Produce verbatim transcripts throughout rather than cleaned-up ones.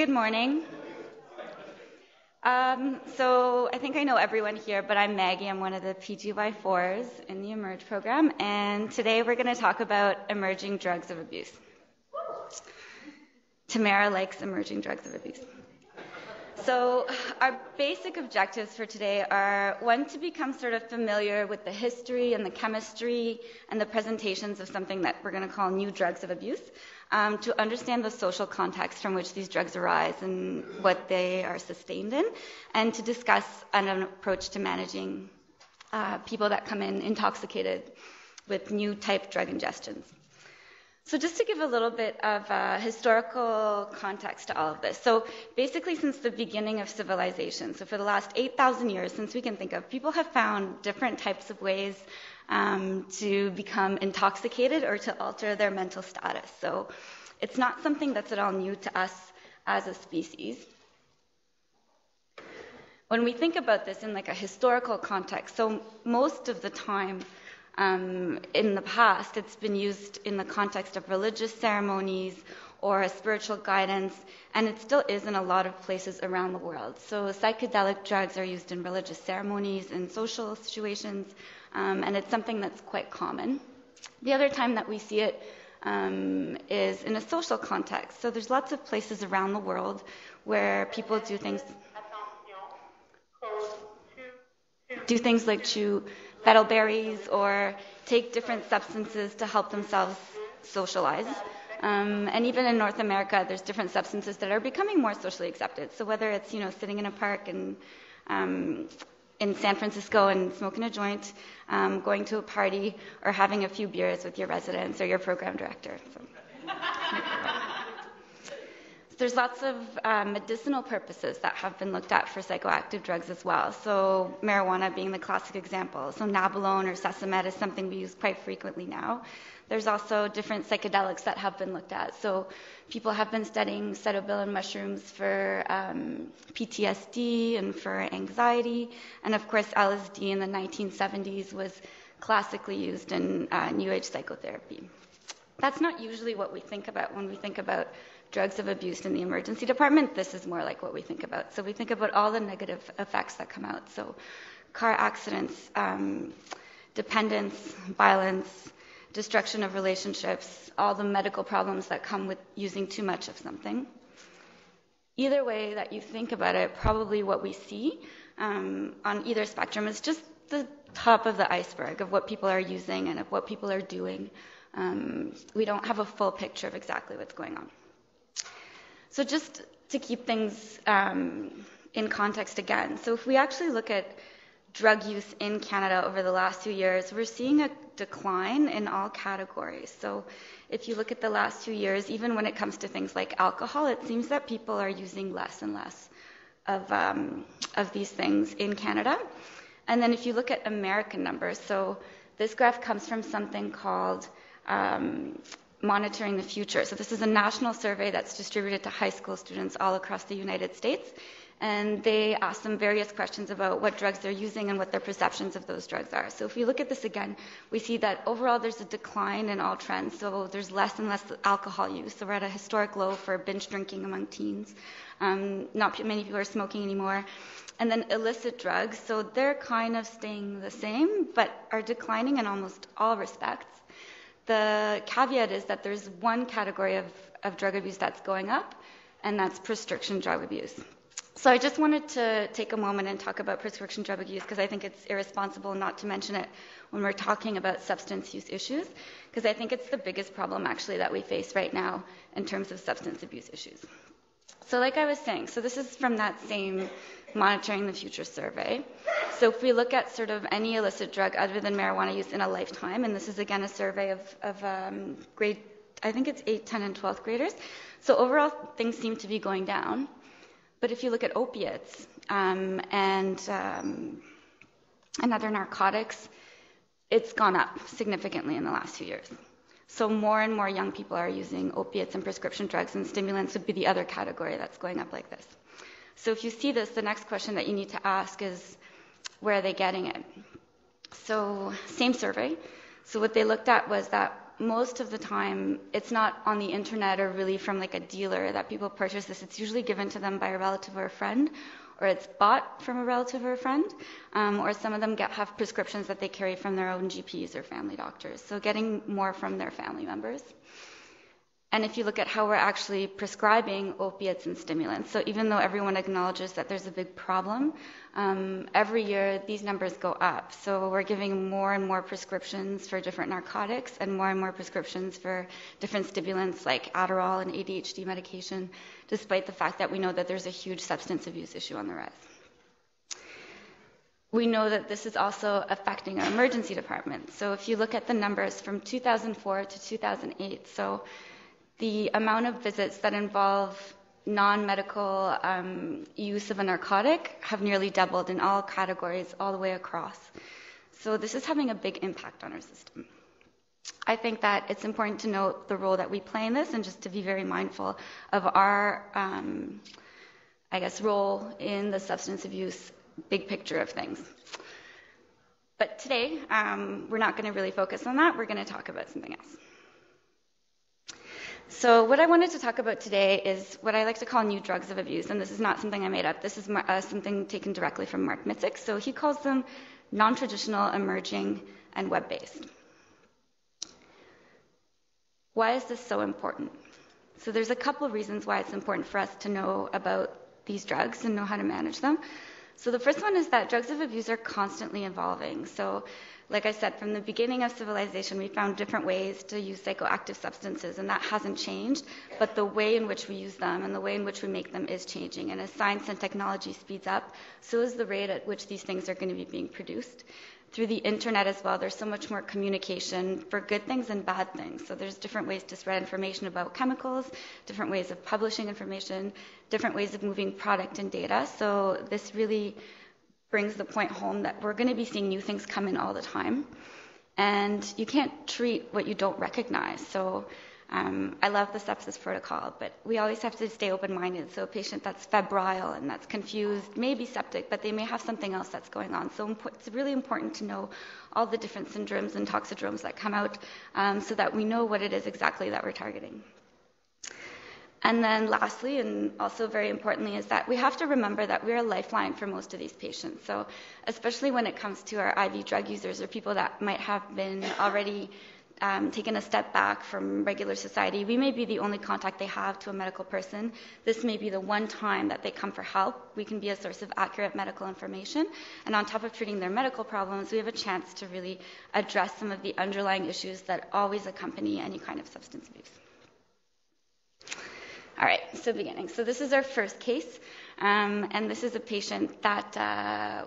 Good morning. Um, so I think I know everyone here, but I'm Maggie. I'm one of the P G Y fours in the Emerge program, and today we're going to talk about emerging drugs of abuse. Tamara likes emerging drugs of abuse. So our basic objectives for today are, one, to become sort of familiar with the history and the chemistry and the presentations of something that we're going to call new drugs of abuse. Um, to understand the social context from which these drugs arise and what they are sustained in, and to discuss an approach to managing uh, people that come in intoxicated with new type drug ingestions. So just to give a little bit of uh, historical context to all of this. So basically since the beginning of civilization, so for the last eight thousand years, since we can think of, people have found different types of ways Um, to become intoxicated or to alter their mental status. So it's not something that's at all new to us as a species. When we think about this in like a historical context, so most of the time um, in the past, it's been used in the context of religious ceremonies or a spiritual guidance, and it still is in a lot of places around the world. So psychedelic drugs are used in religious ceremonies, in social situations, Um, and it's something that's quite common. The other time that we see it um, is in a social context. So there's lots of places around the world where people do things, do things like chew Bettle berries or take different substances to help themselves socialize. Um, and even in North America, there's different substances that are becoming more socially accepted. So whether it's, you know, sitting in a park and um, in San Francisco and smoking a joint, um, going to a party, or having a few beers with your residents or your program director. So. So there's lots of um, medicinal purposes that have been looked at for psychoactive drugs as well. So marijuana being the classic example. So nabilone or sesamet is something we use quite frequently now. There's also different psychedelics that have been looked at. So people have been studying psilocybin mushrooms for um, P T S D and for anxiety. And of course, L S D in the nineteen seventies was classically used in uh, New Age psychotherapy. That's not usually what we think about when we think about drugs of abuse in the emergency department. This is more like what we think about. So we think about all the negative effects that come out. So car accidents, um, dependence, violence, destruction of relationships, all the medical problems that come with using too much of something. Either way that you think about it, probably what we see um, on either spectrum is just the top of the iceberg of what people are using and of what people are doing. Um, we don't have a full picture of exactly what's going on. So just to keep things um, in context again, so if we actually look at drug use in Canada over the last few years, we're seeing a decline in all categories. So if you look at the last few years, even when it comes to things like alcohol, it seems that people are using less and less of, um, of these things in Canada. And then if you look at American numbers, so this graph comes from something called um, Monitoring the Future. So this is a national survey that's distributed to high school students all across the United States. And they asked them various questions about what drugs they're using and what their perceptions of those drugs are. So if we look at this again, we see that overall there's a decline in all trends. So there's less and less alcohol use. So we're at a historic low for binge drinking among teens. Um, not many people are smoking anymore. And then illicit drugs. So they're kind of staying the same, but are declining in almost all respects. The caveat is that there's one category of, of drug abuse that's going up, and that's prescription drug abuse. So I just wanted to take a moment and talk about prescription drug abuse because I think it's irresponsible not to mention it when we're talking about substance use issues, because I think it's the biggest problem actually that we face right now in terms of substance abuse issues. So like I was saying, so this is from that same Monitoring the Future survey. So if we look at sort of any illicit drug other than marijuana use in a lifetime, and this is again a survey of, of um, grade, I think it's eighth, tenth, and twelfth graders. So overall things seem to be going down. But if you look at opiates um, and, um, and other narcotics, it's gone up significantly in the last few years. So more and more young people are using opiates and prescription drugs, and stimulants would be the other category that's going up like this. So if you see this, the next question that you need to ask is, where are they getting it? So same survey. So what they looked at was that most of the time it's not on the internet or really from like a dealer that people purchase this. It's usually given to them by a relative or a friend, or it's bought from a relative or a friend, um, or some of them get, have prescriptions that they carry from their own G Ps or family doctors. So getting more from their family members. And if you look at how we're actually prescribing opiates and stimulants, so even though everyone acknowledges that there's a big problem, um, every year these numbers go up. So we're giving more and more prescriptions for different narcotics and more and more prescriptions for different stimulants like Adderall and A D H D medication, despite the fact that we know that there's a huge substance abuse issue on the rise. We know that this is also affecting our emergency department. So if you look at the numbers from two thousand four to two thousand eight, so the amount of visits that involve non-medical um, use of a narcotic have nearly doubled in all categories, all the way across. So this is having a big impact on our system. I think that it's important to note the role that we play in this and just to be very mindful of our, um, I guess, role in the substance abuse big picture of things. But today, um, we're not going to really focus on that. We're going to talk about something else. So what I wanted to talk about today is what I like to call new drugs of abuse, and this is not something I made up. This is uh, something taken directly from Mark Mitzik. So he calls them non-traditional, emerging, and web-based. Why is this so important? So there's a couple of reasons why it's important for us to know about these drugs and know how to manage them. So the first one is that drugs of abuse are constantly evolving. So like I said, from the beginning of civilization, we found different ways to use psychoactive substances, and that hasn't changed, but the way in which we use them and the way in which we make them is changing. And as science and technology speeds up, so is the rate at which these things are going to be being produced. Through the internet as well, there's so much more communication for good things and bad things. So there's different ways to spread information about chemicals, different ways of publishing information, different ways of moving product and data. So this really brings the point home that we're going to be seeing new things come in all the time. And you can't treat what you don't recognize. So um, I love the sepsis protocol, but we always have to stay open-minded. So a patient that's febrile and that's confused may be septic, but they may have something else that's going on. So it's really important to know all the different syndromes and toxidromes that come out um, so that we know what it is exactly that we're targeting. And then lastly, and also very importantly, is that we have to remember that we're a lifeline for most of these patients. So especially when it comes to our I V drug users or people that might have been already um, taken a step back from regular society, we may be the only contact they have to a medical person. This may be the one time that they come for help. We can be a source of accurate medical information. And on top of treating their medical problems, we have a chance to really address some of the underlying issues that always accompany any kind of substance abuse. All right, so beginning. So this is our first case, um, and this is a patient that uh,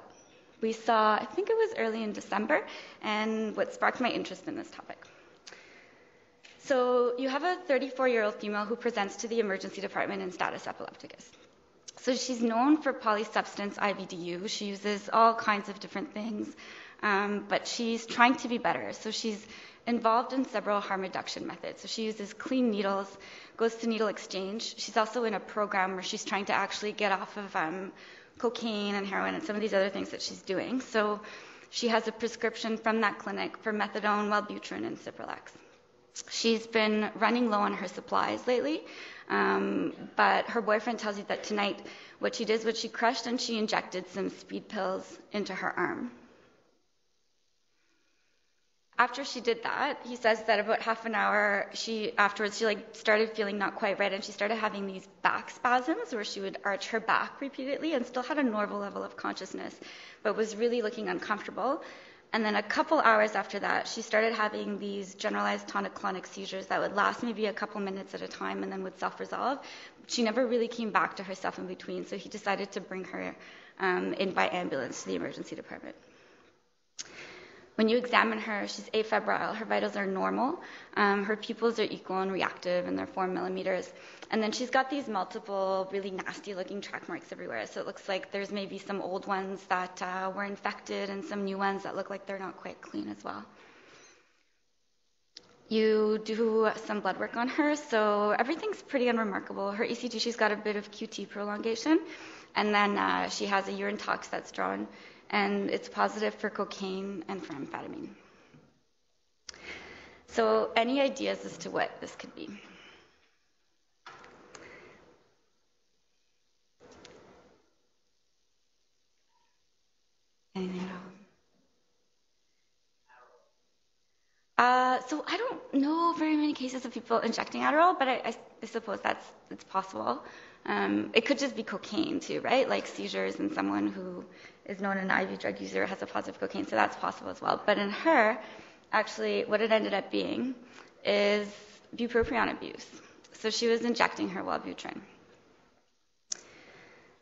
we saw, I think it was early in December, and what sparked my interest in this topic. So you have a thirty-four-year-old female who presents to the emergency department in status epilepticus. So she's known for polysubstance I V D U. She uses all kinds of different things, um, but she's trying to be better. So she's involved in several harm reduction methods. So she uses clean needles, goes to needle exchange. She's also in a program where she's trying to actually get off of um, cocaine and heroin and some of these other things that she's doing. So she has a prescription from that clinic for methadone, Wellbutrin, and Ciprolex. She's been running low on her supplies lately, um, but her boyfriend tells you that tonight what she did was she crushed and she injected some speed pills into her arm. After she did that, he says that about half an hour she afterwards she like started feeling not quite right, and she started having these back spasms where she would arch her back repeatedly and still had a normal level of consciousness, but was really looking uncomfortable. And then a couple hours after that, she started having these generalized tonic-clonic seizures that would last maybe a couple minutes at a time and then would self-resolve. She never really came back to herself in between, so he decided to bring her um, in by ambulance to the emergency department. When you examine her, she's afebrile. Her vitals are normal. Um, her pupils are equal and reactive, and they're four millimeters. And then she's got these multiple really nasty-looking track marks everywhere. So it looks like there's maybe some old ones that uh, were infected and some new ones that look like they're not quite clean as well. You do some blood work on her, so everything's pretty unremarkable. Her E C G, she's got a bit of Q T prolongation, and then uh, she has a urine tox that's drawn, and it's positive for cocaine and for amphetamine. So any ideas as to what this could be? Anything at all? Uh, so I don't know very many cases of people injecting Adderall, but I, I, I suppose that's it's possible. Um, it could just be cocaine too, right? Like seizures in someone who is known an I V drug user has a positive cocaine, so that's possible as well. But in her, actually, what it ended up being is bupropion abuse. So she was injecting her Wellbutrin.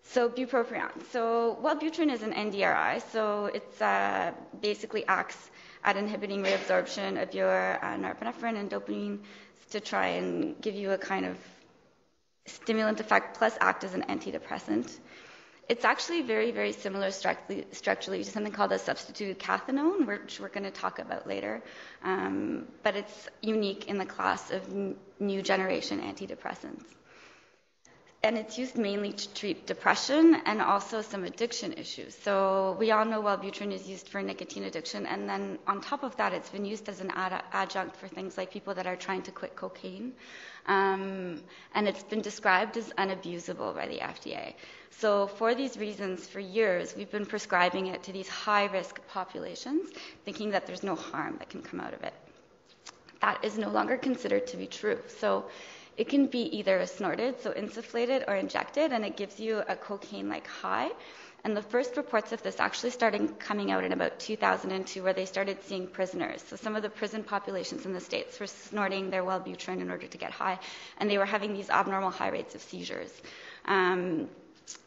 So bupropion. So Wellbutrin is an N D R I, so it's uh, basically acts at inhibiting reabsorption of your uh, norepinephrine and dopamine to try and give you a kind of stimulant effect, plus act as an antidepressant. It's actually very, very similar structurally to something called a substituted cathinone, which we're going to talk about later, um, but it's unique in the class of n- new generation antidepressants. And it's used mainly to treat depression and also some addiction issues. So we all know Wellbutrin is used for nicotine addiction, and then on top of that, it's been used as an ad- adjunct for things like people that are trying to quit cocaine. Um, and it's been described as unabusable by the F D A. So for these reasons, for years, we've been prescribing it to these high-risk populations, thinking that there's no harm that can come out of it. That is no longer considered to be true. So it can be either snorted, so insufflated, or injected, and it gives you a cocaine-like high. And the first reports of this actually started coming out in about two thousand two, where they started seeing prisoners. So some of the prison populations in the States were snorting their Wellbutrin in order to get high, and they were having these abnormal high rates of seizures. Um,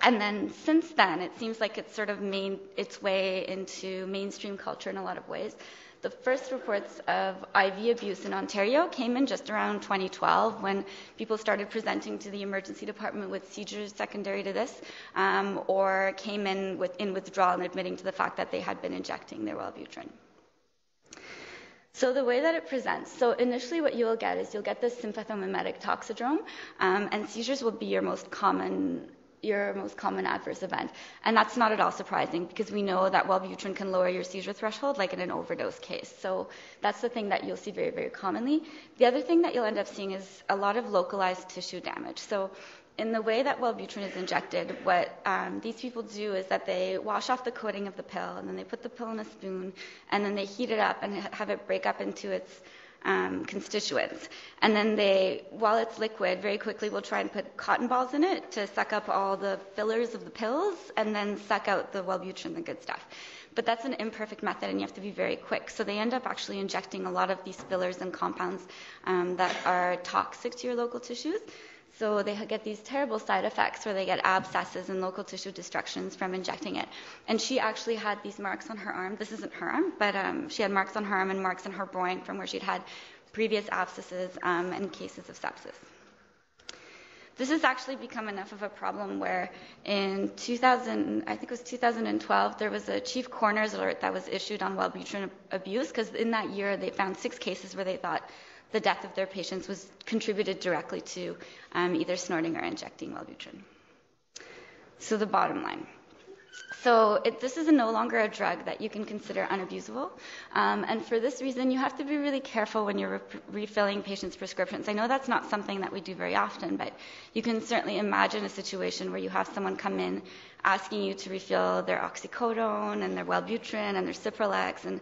and then since then, it seems like it's sort of made its way into mainstream culture in a lot of ways. The first reports of I V abuse in Ontario came in just around twenty twelve, when people started presenting to the emergency department with seizures secondary to this, um, or came in with, in withdrawal and admitting to the fact that they had been injecting their Wellbutrin. So the way that it presents, so initially what you will get is you'll get this sympathomimetic toxidrome, um, and seizures will be your most common your most common adverse event. And that's not at all surprising, because we know that Wellbutrin can lower your seizure threshold, like in an overdose case. So that's the thing that you'll see very, very commonly. The other thing that you'll end up seeing is a lot of localized tissue damage. So in the way that Wellbutrin is injected, what um, these people do is that they wash off the coating of the pill, and then they put the pill in a spoon, and then they heat it up and have it break up into its Um, constituents. And then they, while it's liquid, very quickly will try and put cotton balls in it to suck up all the fillers of the pills and then suck out the Wellbutrin, the good stuff. But that's an imperfect method, and you have to be very quick. So they end up actually injecting a lot of these fillers and compounds um, that are toxic to your local tissues. So they get these terrible side effects where they get abscesses and local tissue destructions from injecting it. And she actually had these marks on her arm. This isn't her arm, but um, she had marks on her arm and marks on her groin from where she'd had previous abscesses um, and cases of sepsis. This has actually become enough of a problem where in two thousand, I think it was two thousand twelve, there was a chief coroner's alert that was issued on Wellbutrin abuse, because in that year they found six cases where they thought the death of their patients was contributed directly to um, either snorting or injecting Wellbutrin. So the bottom line. So it, this is no longer a drug that you can consider unabusable, um, and for this reason, you have to be really careful when you're re- refilling patients' prescriptions. I know that's not something that we do very often, but you can certainly imagine a situation where you have someone come in asking you to refill their oxycodone and their Wellbutrin and their Cipralex, and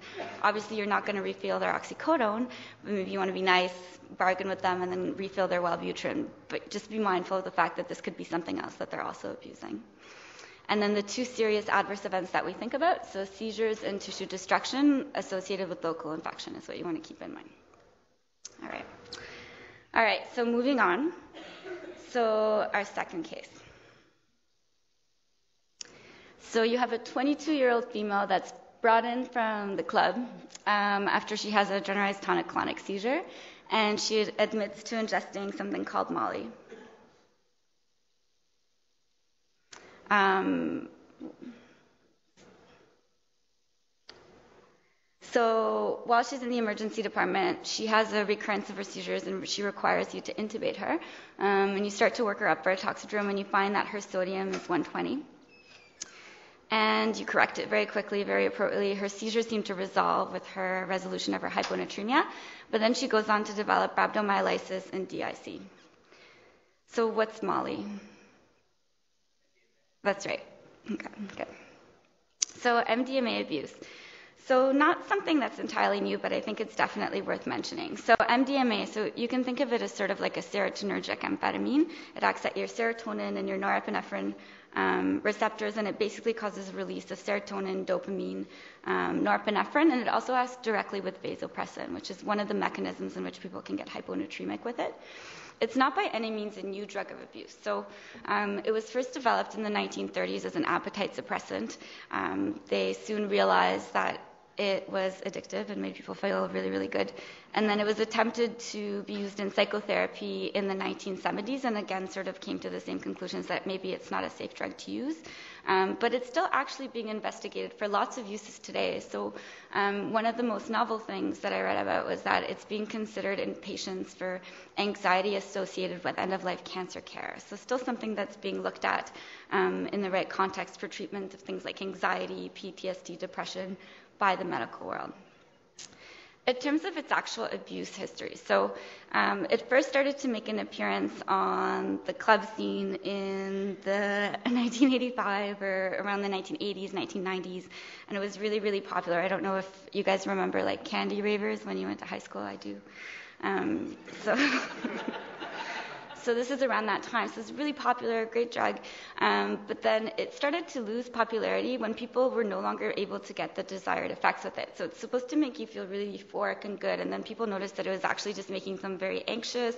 obviously you're not going to refill their oxycodone, but maybe you want to be nice, bargain with them, and then refill their Wellbutrin, but just be mindful of the fact that this could be something else that they're also abusing. And then the two serious adverse events that we think about, so seizures and tissue destruction associated with local infection is what you want to keep in mind. All right. All right, so moving on. So our second case. So you have a twenty-two-year-old female that's brought in from the club um, after she has a generalized tonic-clonic seizure, and she admits to ingesting something called Molly. Um, so while she's in the emergency department, she has a recurrence of her seizures, and she requires you to intubate her. Um, and you start to work her up for a toxidrome, and you find that her sodium is one twenty. and you correct it very quickly, very appropriately. Her seizures seem to resolve with her resolution of her hyponatremia, but then she goes on to develop rhabdomyolysis and D I C. So what's Molly? That's right. Okay, good. So M D M A abuse. So not something that's entirely new, but I think it's definitely worth mentioning. So M D M A, so you can think of it as sort of like a serotonergic amphetamine. It acts at your serotonin and your norepinephrine um, receptors, and it basically causes release of serotonin, dopamine, um, norepinephrine, and it also acts directly with vasopressin, which is one of the mechanisms in which people can get hyponatremic with it. It's not by any means a new drug of abuse. So um, it was first developed in the nineteen thirties as an appetite suppressant. Um, they soon realized that it was addictive and made people feel really, really good. And then it was attempted to be used in psychotherapy in the nineteen seventies, and again sort of came to the same conclusions that maybe it's not a safe drug to use. Um, but it's still actually being investigated for lots of uses today. So um, one of the most novel things that I read about was that it's being considered in patients for anxiety associated with end-of-life cancer care. So still something that's being looked at um, in the right context for treatment of things like anxiety, P T S D, depression, by the medical world. In terms of its actual abuse history, so um, it first started to make an appearance on the club scene in the nineteen eighty-five or around the nineteen eighties, nineteen nineties, and it was really, really popular. I don't know if you guys remember like candy ravers when you went to high school. I do. Um, so. So this is around that time. So it's really popular, great drug. Um, but then it started to lose popularity when people were no longer able to get the desired effects with it. So it's supposed to make you feel really euphoric and good, and then people noticed that it was actually just making them very anxious.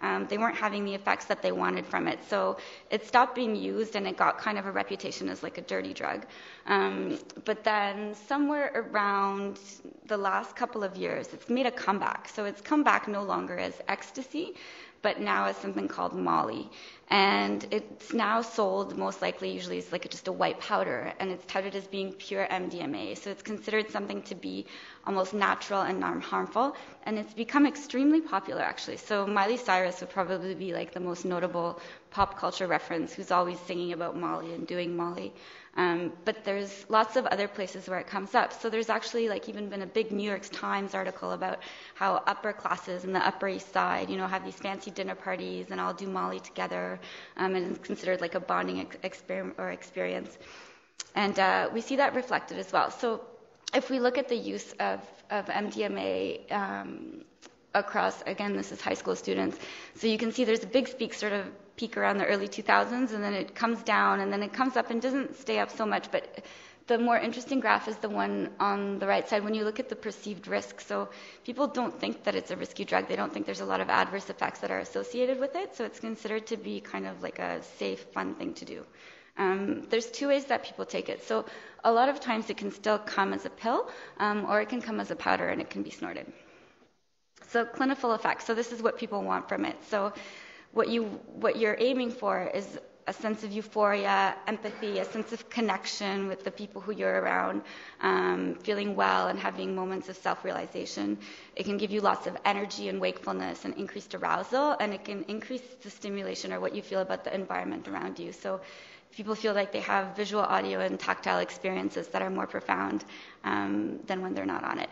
Um, they weren't having the effects that they wanted from it. So it stopped being used, and it got kind of a reputation as like a dirty drug. Um, but then somewhere around the last couple of years, it's made a comeback. So it's come back no longer as ecstasy, but now it's something called Molly. And it's now sold most likely, usually it's like just a white powder, and it's touted as being pure M D M A. So it's considered something to be almost natural and non-harmful, and it's become extremely popular actually. So Miley Cyrus would probably be like the most notable pop culture reference who's always singing about Molly and doing Molly. Um, but there's lots of other places where it comes up. So there's actually like even been a big New York Times article about how upper classes in the Upper East Side, you know, have these fancy dinner parties and all do Molly together, um, and it's considered like a bonding ex- experiment or experience. And uh, we see that reflected as well. So if we look at the use of, of M D M A, um, across, again, this is high school students. So you can see there's a big peak, sort of peak around the early two thousands, and then it comes down, and then it comes up and doesn't stay up so much. But the more interesting graph is the one on the right side when you look at the perceived risk. So people don't think that it's a risky drug. They don't think there's a lot of adverse effects that are associated with it. So it's considered to be kind of like a safe, fun thing to do. Um, there's two ways that people take it. So a lot of times it can still come as a pill, um, or it can come as a powder, and it can be snorted. So clinical effects. So this is what people want from it. So what you what you're aiming for is a sense of euphoria, empathy, a sense of connection with the people who you're around, um, feeling well and having moments of self-realization. It can give you lots of energy and wakefulness and increased arousal, and it can increase the stimulation or what you feel about the environment around you. So people feel like they have visual, audio, and tactile experiences that are more profound um, than when they're not on it.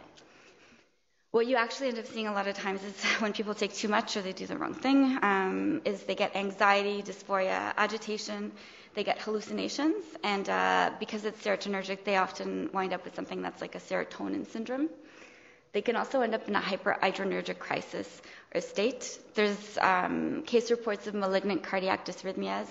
What you actually end up seeing a lot of times is when people take too much or they do the wrong thing, um, is they get anxiety, dysphoria, agitation, they get hallucinations, and uh, because it's serotonergic, they often wind up with something that's like a serotonin syndrome. They can also end up in a hyperadrenergic crisis or state. There's um, case reports of malignant cardiac dysrhythmias,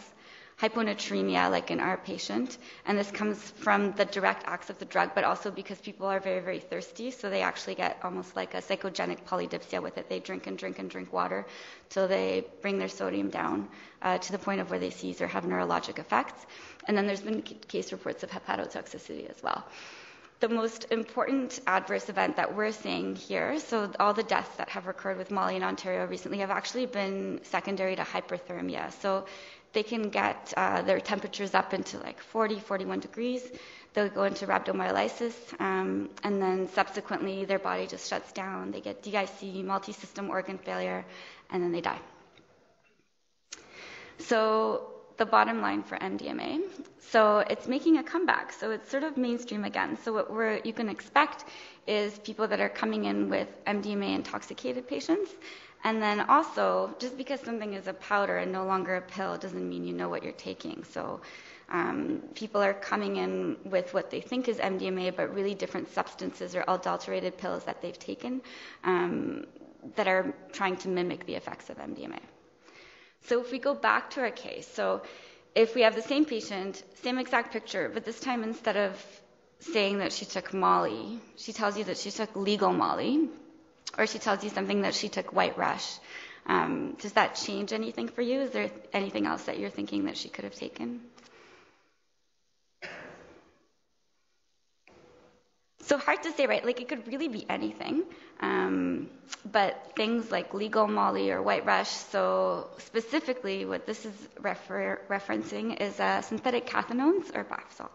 hyponatremia, like in our patient, and this comes from the direct acts of the drug, but also because people are very, very thirsty, so they actually get almost like a psychogenic polydipsia with it. They drink and drink and drink water till they bring their sodium down uh, to the point of where they seize or have neurologic effects. And then there's been case reports of hepatotoxicity as well. The most important adverse event that we're seeing here, so all the deaths that have occurred with Molly in Ontario recently have actually been secondary to hyperthermia. So they can get uh, their temperatures up into like forty, forty-one degrees. They'll go into rhabdomyolysis, um, and then subsequently their body just shuts down. They get D I C, multi-system organ failure, and then they die. So the bottom line for M D M A. So it's making a comeback. So it's sort of mainstream again. So what we're, you can expect is people that are coming in with M D M A intoxicated patients. And then also, just because something is a powder and no longer a pill doesn't mean you know what you're taking. So um, people are coming in with what they think is M D M A, but really different substances or adulterated pills that they've taken um, that are trying to mimic the effects of M D M A. So if we go back to our case, so if we have the same patient, same exact picture, but this time instead of saying that she took Molly, she tells you that she took legal Molly, or she tells you something that she took White Rush. Um, does that change anything for you? Is there anything else that you're thinking that she could have taken? So hard to say, right? Like, it could really be anything. Um, but things like legal Molly or White Rush, so specifically what this is refer referencing is uh, synthetic cathinones or bath salts.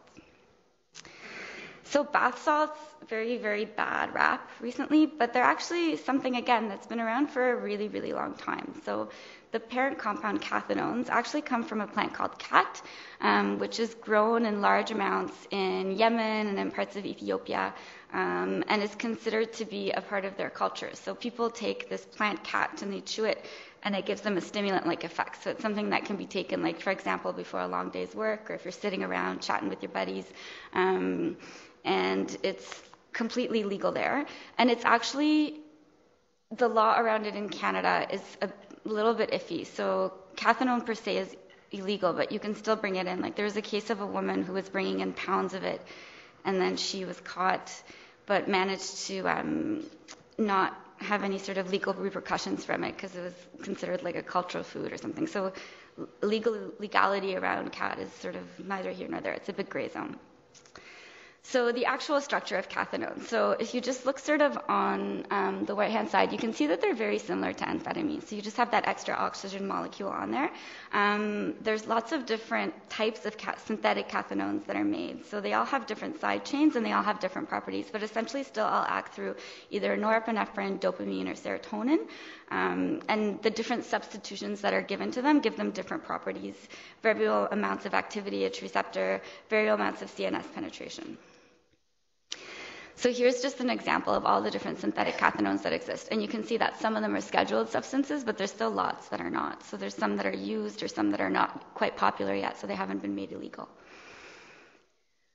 So bath salts, very, very bad rap recently, but they're actually something, again, that's been around for a really, really long time. So the parent compound cathinones actually come from a plant called khat, um, which is grown in large amounts in Yemen and in parts of Ethiopia, um, and is considered to be a part of their culture. So people take this plant khat and they chew it, and it gives them a stimulant-like effect. So it's something that can be taken, like, for example, before a long day's work, or if you're sitting around chatting with your buddies. Um, and it's completely legal there. And it's actually, the law around it in Canada is a little bit iffy. So cathinone per se is illegal, but you can still bring it in. Like, there was a case of a woman who was bringing in pounds of it, and then she was caught, but managed to um, not have any sort of legal repercussions from it because it was considered like a cultural food or something. So legal legality around cat is sort of neither here nor there. It's a big gray zone. So the actual structure of cathinone. So if you just look sort of on um, the right-hand side, you can see that they're very similar to amphetamines. So you just have that extra oxygen molecule on there. Um, there's lots of different types of cat synthetic cathinones that are made. So they all have different side chains and they all have different properties, but essentially still all act through either norepinephrine, dopamine, or serotonin. Um, and the different substitutions that are given to them give them different properties, variable amounts of activity at receptor, variable amounts of C N S penetration. So here's just an example of all the different synthetic cathinones that exist. And you can see that some of them are scheduled substances, but there's still lots that are not. So there's some that are used or some that are not quite popular yet, so they haven't been made illegal.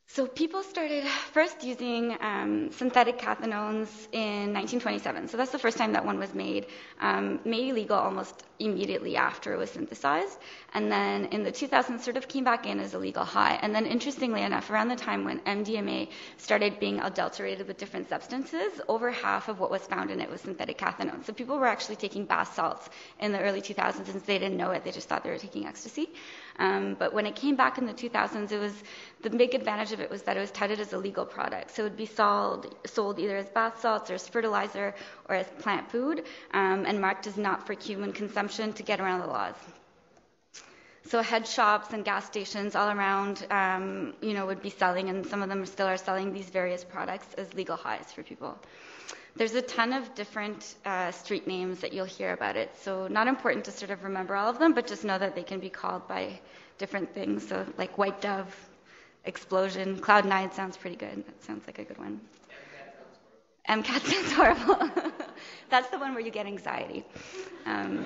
So people started first using um, synthetic cathinones in nineteen twenty-seven. So that's the first time that one was made, um, made illegal almost immediately after it was synthesized. And then in the two thousands, sort of came back in as a legal high. And then interestingly enough, around the time when M D M A started being adulterated with different substances, over half of what was found in it was synthetic cathinones. So people were actually taking bath salts in the early two thousands, and they didn't know it. They just thought they were taking ecstasy. Um, but when it came back in the two thousands, it was the big advantage of it was that it was touted as a legal product. So it would be sold, sold either as bath salts or as fertilizer or as plant food, um, and marked as not for human consumption to get around the laws. So head shops and gas stations all around, um, you know, would be selling, and some of them still are selling these various products as legal highs for people. There's a ton of different uh, street names that you'll hear about it. So not important to sort of remember all of them, but just know that they can be called by different things. So like White Dove, Explosion, Cloud Nine sounds pretty good. That sounds like a good one. M CAT sounds horrible. M CAT sounds horrible. That's the one where you get anxiety. Um,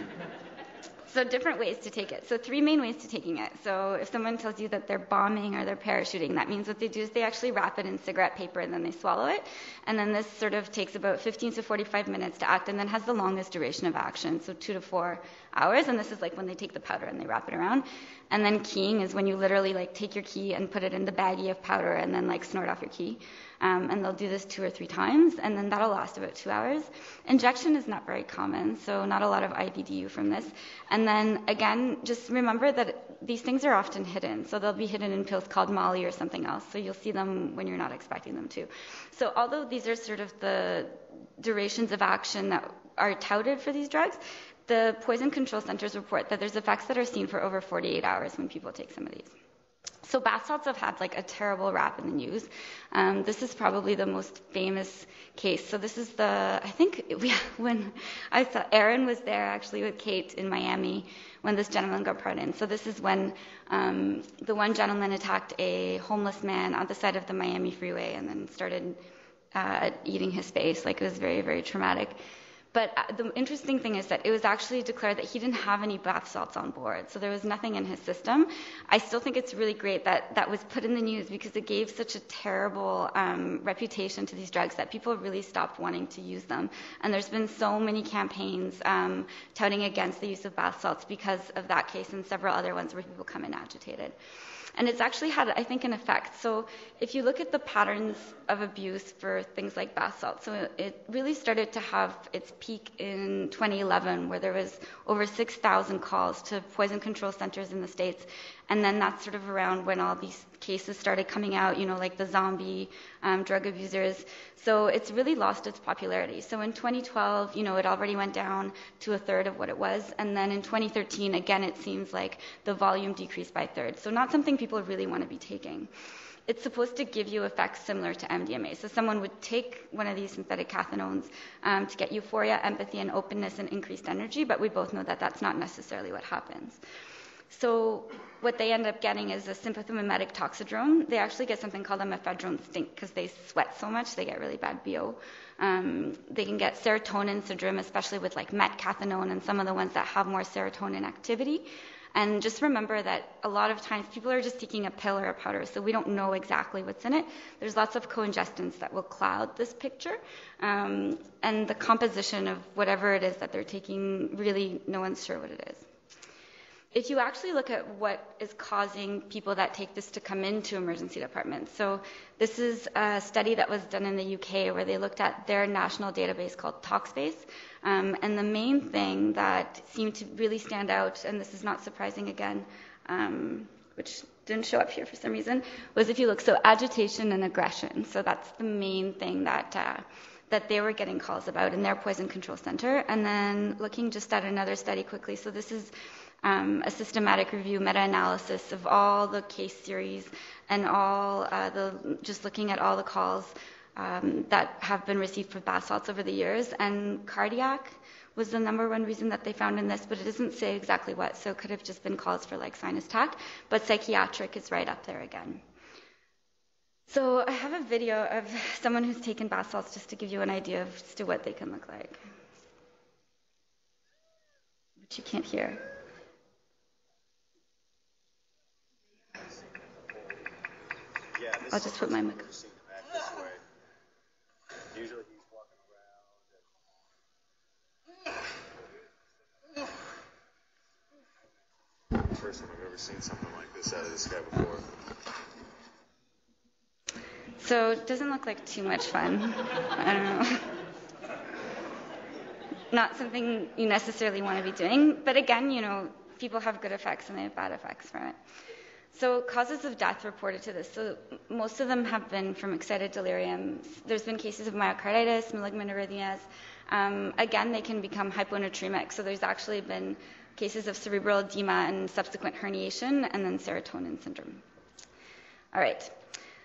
So different ways to take it. So three main ways to taking it. So if someone tells you that they're bombing or they're parachuting, that means what they do is they actually wrap it in cigarette paper and then they swallow it. And then this sort of takes about fifteen to forty-five minutes to act, and then has the longest duration of action, so two to four hours. And this is like when they take the powder and they wrap it around. And then keying is when you literally like take your key and put it in the baggie of powder and then like snort off your key. Um, and they'll do this two or three times, and then that'll last about two hours. Injection is not very common, so not a lot of I V D U from this. And then, again, just remember that these things are often hidden, so they'll be hidden in pills called Molly or something else, so you'll see them when you're not expecting them to. So although these are sort of the durations of action that are touted for these drugs, the Poison Control Centers report that there's effects that are seen for over forty-eight hours when people take some of these. So bath salts have had like a terrible rap in the news. Um, this is probably the most famous case. So this is the, I think, yeah, when I saw Aaron was there actually with Kate in Miami when this gentleman got pardoned. So this is when um, the one gentleman attacked a homeless man on the side of the Miami freeway and then started uh, eating his face. Like, it was very, very traumatic. But the interesting thing is that it was actually declared that he didn't have any bath salts on board, so there was nothing in his system. I still think it's really great that that was put in the news because it gave such a terrible um, reputation to these drugs that people really stopped wanting to use them. And there's been so many campaigns um, touting against the use of bath salts because of that case and several other ones where people come in agitated. And it's actually had, I think, an effect. So if you look at the patterns of abuse for things like bath salts, so it really started to have its peak in twenty eleven, where there was over six thousand calls to poison control centers in the States. And then that's sort of around when all these cases started coming out, you know, like the zombie um, drug abusers. So it's really lost its popularity. So in twenty twelve, you know, it already went down to a third of what it was. And then in twenty thirteen, again, it seems like the volume decreased by a third. So not something people really want to be taking. It's supposed to give you effects similar to M D M A. So someone would take one of these synthetic cathinones um, to get euphoria, empathy, and openness and increased energy, but we both know that that's not necessarily what happens. So what they end up getting is a sympathomimetic toxidrome. They actually get something called a mephedrone stink because they sweat so much, they get really bad B O. Um, they can get serotonin syndrome, especially with like metcathinone and some of the ones that have more serotonin activity. And just remember that a lot of times people are just taking a pill or a powder, so we don't know exactly what's in it. There's lots of co-ingestants that will cloud this picture. Um, and the composition of whatever it is that they're taking, really no one's sure what it is. If you actually look at what is causing people that take this to come into emergency departments, so this is a study that was done in the U K where they looked at their national database called Talkspace, um, and the main thing that seemed to really stand out, and this is not surprising again, um, which didn't show up here for some reason, was if you look, so agitation and aggression. So that's the main thing that uh, that they were getting calls about in their poison control center. And then looking just at another study quickly, so this is Um, a systematic review, meta-analysis of all the case series and all uh, the, just looking at all the calls um, that have been received for bath salts over the years. And cardiac was the number one reason that they found in this, but it doesn't say exactly what, so it could have just been calls for like sinus tact, but psychiatric is right up there again. So I have a video of someone who's taken bath salts just to give you an idea of as to what they can look like, which you can't hear. I'll just put my mic. First time I've ever seen something like this out of this guy before. So it doesn't look like too much fun. I don't know. Not something you necessarily want to be doing, but again, you know, people have good effects and they have bad effects from it. So causes of death reported to this. So most of them have been from excited delirium. There's been cases of myocarditis, malignant arrhythmias. Um, again, they can become hyponatremic. So there's actually been cases of cerebral edema and subsequent herniation and then serotonin syndrome. All right.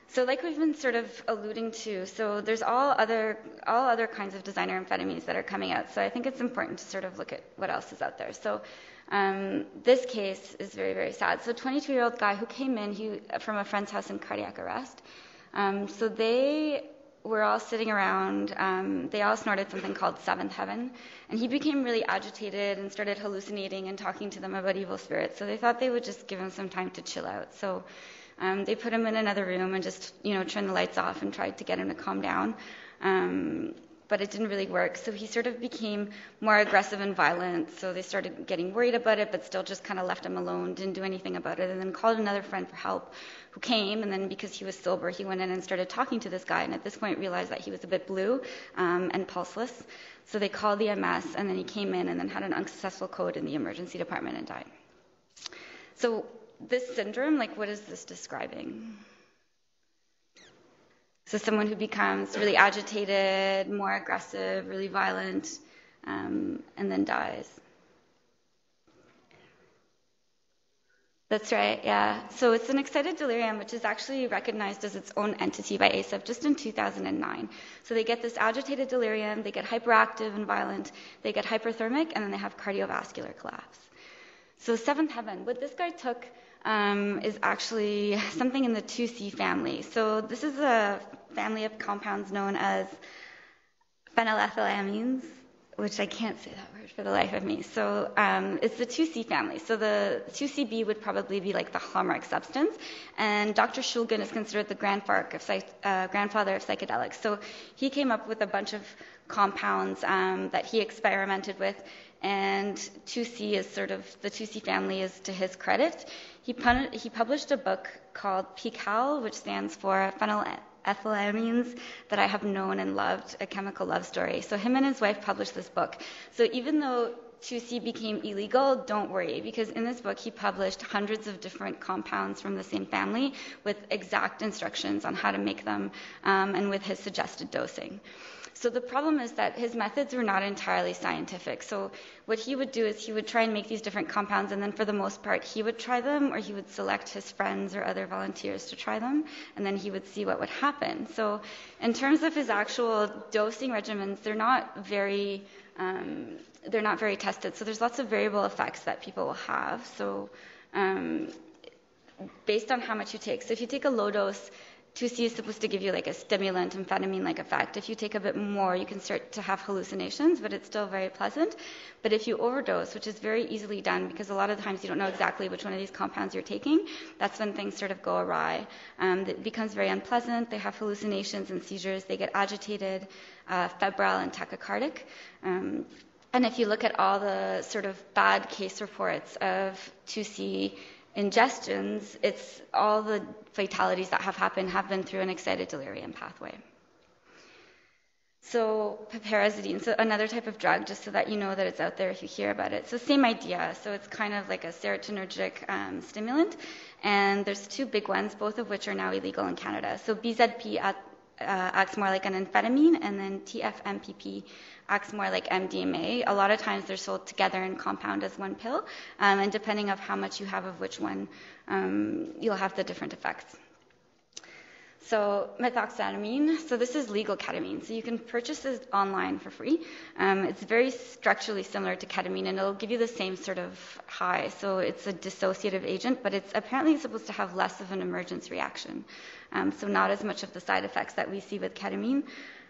So like we've been sort of alluding to, so there's all other all other kinds of designer amphetamines that are coming out. So I think it's important to sort of look at what else is out there. So um, this case is very, very sad. So a twenty-two-year-old guy who came in he, from a friend's house in cardiac arrest. Um, so they were all sitting around. Um, they all snorted something called Seventh Heaven. And he became really agitated and started hallucinating and talking to them about evil spirits. So they thought they would just give him some time to chill out. So Um, they put him in another room and just, you know, turned the lights off and tried to get him to calm down. Um, but it didn't really work. So he sort of became more aggressive and violent. So they started getting worried about it, but still just kind of left him alone, didn't do anything about it, and then called another friend for help who came. And then because he was sober, he went in and started talking to this guy. And at this point realized that he was a bit blue um, and pulseless. So they called the M S, and then he came in and then had an unsuccessful code in the emergency department and died. So this syndrome, like, what is this describing? So someone who becomes really agitated, more aggressive, really violent, um, and then dies. That's right, yeah. So it's an excited delirium, which is actually recognized as its own entity by A S A P just in two thousand nine. So they get this agitated delirium, they get hyperactive and violent, they get hyperthermic, and then they have cardiovascular collapse. So Seventh Heaven, what this guy took um, is actually something in the two C family. So this is a family of compounds known as phenylethylamines, which I can't say that word for the life of me. So um, it's the two C family. So the two C B would probably be like the hallmark substance. And Doctor Shulgin is considered the grandfather of, psych uh, grandfather of psychedelics. So he came up with a bunch of compounds um, that he experimented with. And two C is sort of, the two C family is to his credit. He, pun he published a book called P C A L, which stands for Phenyl... ethylamines that I have known and loved, a chemical love story. So him and his wife published this book. So even though two C became illegal, don't worry, because in this book he published hundreds of different compounds from the same family with exact instructions on how to make them um, and with his suggested dosing. So the problem is that his methods were not entirely scientific. So what he would do is he would try and make these different compounds, and then for the most part he would try them, or he would select his friends or other volunteers to try them, and then he would see what would happen. So in terms of his actual dosing regimens, they're not very um, they're not very tested. So there's lots of variable effects that people will have. So um, based on how much you take. So if you take a low dose, two C is supposed to give you like a stimulant, amphetamine-like effect. If you take a bit more, you can start to have hallucinations, but it's still very pleasant. But if you overdose, which is very easily done because a lot of the times you don't know exactly which one of these compounds you're taking, that's when things sort of go awry. Um, it becomes very unpleasant. They have hallucinations and seizures. They get agitated, uh, febrile, and tachycardic. Um, and if you look at all the sort of bad case reports of two C ingestions, it's all the fatalities that have happened have been through an excited delirium pathway. So piperazidine, so another type of drug, just so that you know that it's out there if you hear about it. So same idea. So it's kind of like a serotonergic um, stimulant, and there's two big ones, both of which are now illegal in Canada. So B Z P at, uh, acts more like an amphetamine, and then T F M P P acts more like M D M A. A lot of times they're sold together and compound as one pill, um, and depending on how much you have of which one, um, you'll have the different effects. So methoxetamine, so this is legal ketamine. So you can purchase this online for free. Um, it's very structurally similar to ketamine, and it'll give you the same sort of high. So it's a dissociative agent, but it's apparently supposed to have less of an emergence reaction. Um, so not as much of the side effects that we see with ketamine.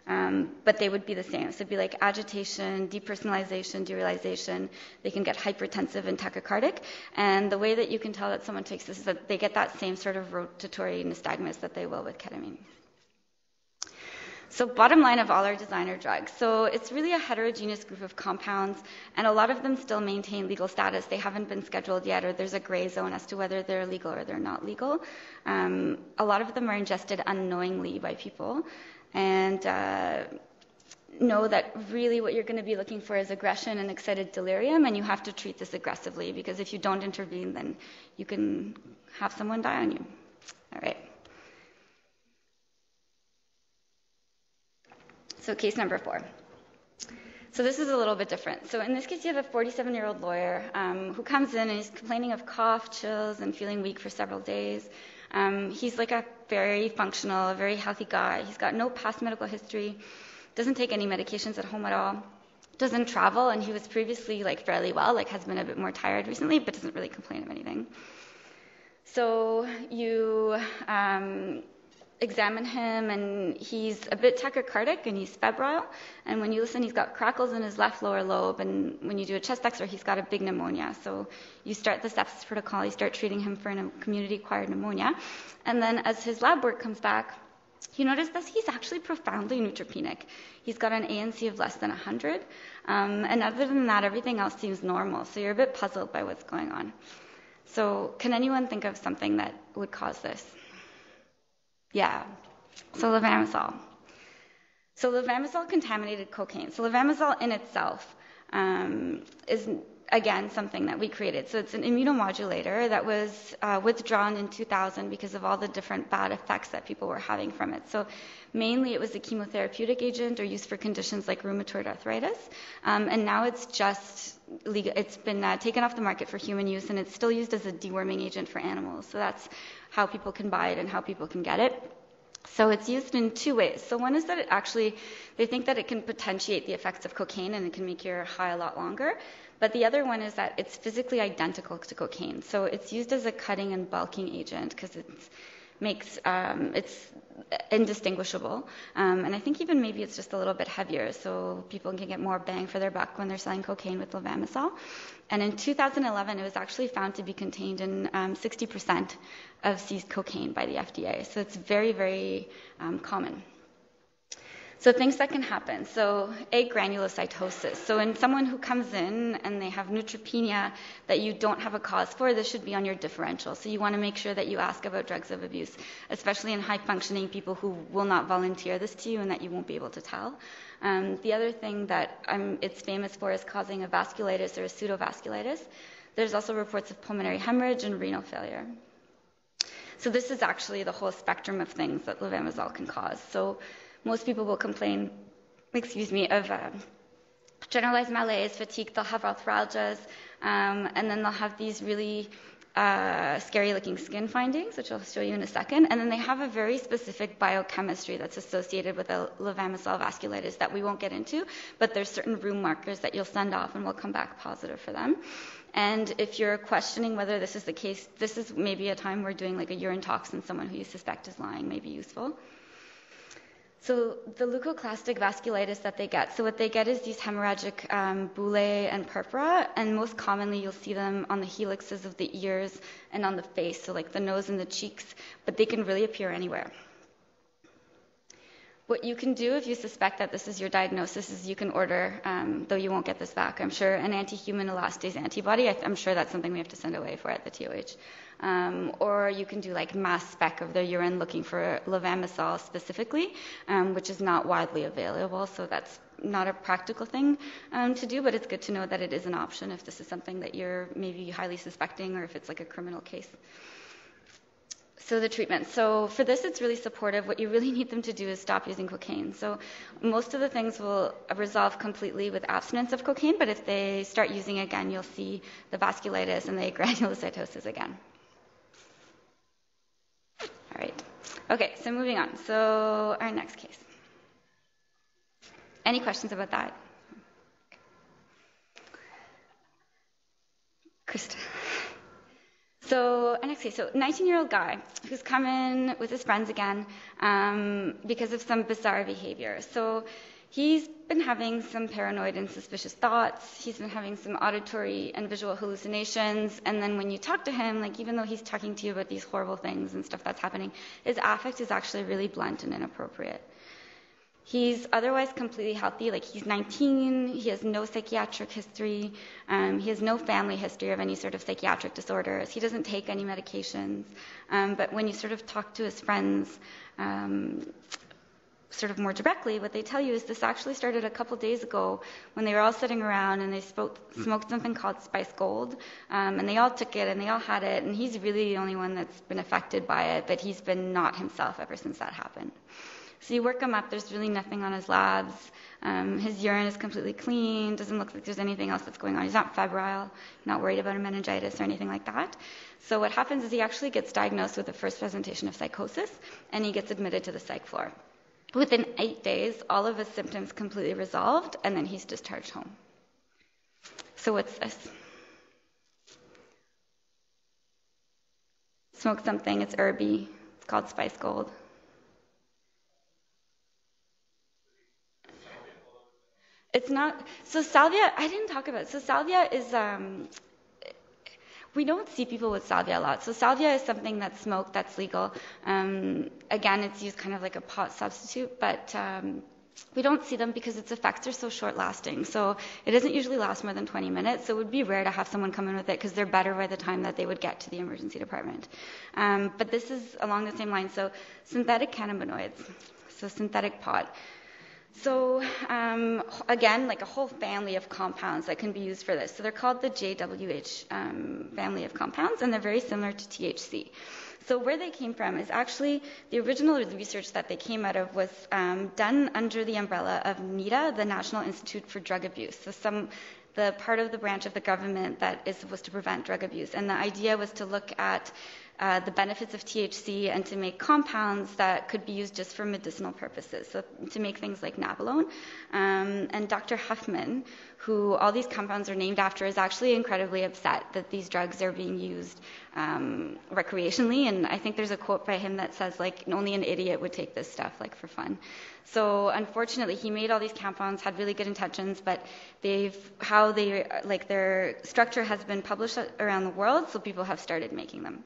Um, but they would be the same. So it'd be like agitation, depersonalization, derealization. They can get hypertensive and tachycardic. And the way that you can tell that someone takes this is that they get that same sort of rotatory nystagmus that they will with ketamine. So bottom line of all our designer drugs. So it's really a heterogeneous group of compounds, and a lot of them still maintain legal status. They haven't been scheduled yet, or there's a gray zone as to whether they're legal or they're not legal. Um, a lot of them are ingested unknowingly by people. And uh, know that really what you're going to be looking for is aggression and excited delirium, and you have to treat this aggressively, because if you don't intervene, then you can have someone die on you. All right. So case number four. So this is a little bit different. So in this case, you have a forty-seven-year-old lawyer um, who comes in and he's complaining of cough, chills, and feeling weak for several days. Um, he's like a very functional, very healthy guy. He's got no past medical history, doesn't take any medications at home at all, doesn't travel, and he was previously like fairly well, like has been a bit more tired recently, but doesn't really complain of anything. So you um, examine him, and he's a bit tachycardic, and he's febrile, and when you listen, he's got crackles in his left lower lobe, and when you do a chest X-ray, he's got a big pneumonia. So you start the sepsis protocol, you start treating him for a community-acquired pneumonia, and then as his lab work comes back, you notice that he's actually profoundly neutropenic. He's got an A N C of less than one hundred, um, and other than that, everything else seems normal, so you're a bit puzzled by what's going on. So can anyone think of something that would cause this? Yeah, so levamisole. So levamisole contaminated cocaine. So levamisole in itself um, is again, something that we created. So it's an immunomodulator that was uh, withdrawn in two thousand because of all the different bad effects that people were having from it. So mainly it was a chemotherapeutic agent or used for conditions like rheumatoid arthritis. Um, and now it's just legal. It's been uh, taken off the market for human use, and it's still used as a deworming agent for animals. So that's how people can buy it and how people can get it. So it's used in two ways. So one is that it actually, they think that it can potentiate the effects of cocaine and it can make your high a lot longer. But the other one is that it's physically identical to cocaine. So it's used as a cutting and bulking agent because it makes, um, it's indistinguishable. Um, and I think even maybe it's just a little bit heavier, so people can get more bang for their buck when they're selling cocaine with levamisole. And in two thousand eleven, it was actually found to be contained in um, sixty percent of seized cocaine by the F D A. So it's very, very um, common. So things that can happen. So agranulocytosis. So in someone who comes in and they have neutropenia that you don't have a cause for, this should be on your differential. So you want to make sure that you ask about drugs of abuse, especially in high-functioning people who will not volunteer this to you and that you won't be able to tell. Um, the other thing that I'm, it's famous for is causing a vasculitis or a pseudovasculitis. There's also reports of pulmonary hemorrhage and renal failure. So this is actually the whole spectrum of things that levamisole can cause. So most people will complain, excuse me, of uh, generalized malaise, fatigue. They'll have arthralgias, um, and then they'll have these really uh, scary-looking skin findings, which I'll show you in a second. And then they have a very specific biochemistry that's associated with a levamisole vasculitis that we won't get into, but there's certain room markers that you'll send off and will come back positive for them. And if you're questioning whether this is the case, this is maybe a time where doing like a urine tox on someone who you suspect is lying may be useful. So the leucoclastic vasculitis that they get, so what they get is these hemorrhagic um, bullae and purpura, and most commonly you'll see them on the helixes of the ears and on the face, so like the nose and the cheeks, but they can really appear anywhere. What you can do if you suspect that this is your diagnosis is you can order, um, though you won't get this back, I'm sure, an anti-human elastase antibody. I th- I'm sure that's something we have to send away for at the T O H. Um, or you can do like mass spec of their urine looking for levamisole specifically, um, which is not widely available, so that's not a practical thing um, to do, but it's good to know that it is an option if this is something that you're maybe highly suspecting or if it's like a criminal case. So the treatment. So for this, it's really supportive. What you really need them to do is stop using cocaine. So most of the things will resolve completely with abstinence of cocaine, but if they start using again, you'll see the vasculitis and the granulocytosis again. All right. Okay, so moving on. So our next case. Any questions about that? Krista. So our next case. So nineteen-year-old guy who's come in with his friends again um, because of some bizarre behavior. So he's been having some paranoid and suspicious thoughts. He's been having some auditory and visual hallucinations. And then when you talk to him, like even though he's talking to you about these horrible things and stuff that's happening, his affect is actually really blunt and inappropriate. He's otherwise completely healthy. Like he's nineteen, he has no psychiatric history, um, he has no family history of any sort of psychiatric disorders. He doesn't take any medications. Um, but when you sort of talk to his friends, um, sort of more directly, what they tell you is this actually started a couple days ago when they were all sitting around and they spoke, smoked something called Spice Gold, um, and they all took it and they all had it, and he's really the only one that's been affected by it, but he's been not himself ever since that happened. So you work him up, there's really nothing on his labs, um, his urine is completely clean, doesn't look like there's anything else that's going on, he's not febrile, not worried about a meningitis or anything like that. So what happens is he actually gets diagnosed with the first presentation of psychosis, and he gets admitted to the psych floor. Within eight days, all of his symptoms completely resolved, and then he's discharged home. So what's this? Smoke something, it's herby, it's called Spice Gold. It's not, so salvia, I didn't talk about it. So salvia is, um, we don't see people with salvia a lot. So salvia is something that's smoked, that's legal. Um, again, it's used kind of like a pot substitute, but um, we don't see them because its effects are so short-lasting. So it doesn't usually last more than twenty minutes, so it would be rare to have someone come in with it because they're better by the time that they would get to the emergency department. Um, but this is along the same line. So synthetic cannabinoids, so synthetic pot. So um, again, like a whole family of compounds that can be used for this. So they're called the J W H um, family of compounds, and they're very similar to T H C. So where they came from is actually the original research that they came out of was um, done under the umbrella of NIDA, the National Institute for Drug Abuse. So some the part of the branch of the government that is was to prevent drug abuse. And the idea was to look at uh, the benefits of T H C and to make compounds that could be used just for medicinal purposes, so to make things like nabilone. Um, and Doctor Huffman, who all these compounds are named after, is actually incredibly upset that these drugs are being used um, recreationally. And I think there's a quote by him that says, like, only an idiot would take this stuff, like, for fun. So unfortunately, he made all these compounds, had really good intentions, but they've how they like their structure has been published around the world, so people have started making them.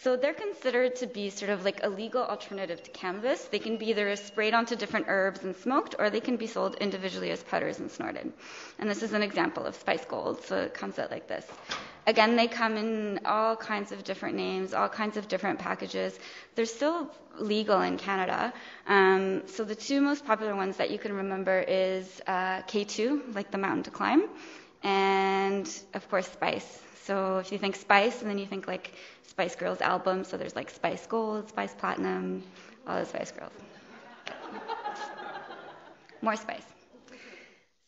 So they're considered to be sort of like a legal alternative to cannabis. They can be either sprayed onto different herbs and smoked, or they can be sold individually as powders and snorted. And this is an example of Spice Gold, so it comes out like this. Again, they come in all kinds of different names, all kinds of different packages. They're still legal in Canada. Um, so the two most popular ones that you can remember is uh, K two, like the mountain to climb, and of course Spice. So if you think Spice, and then you think like Spice Girls album, so there's like Spice Gold, Spice Platinum, all the Spice Girls. More Spice.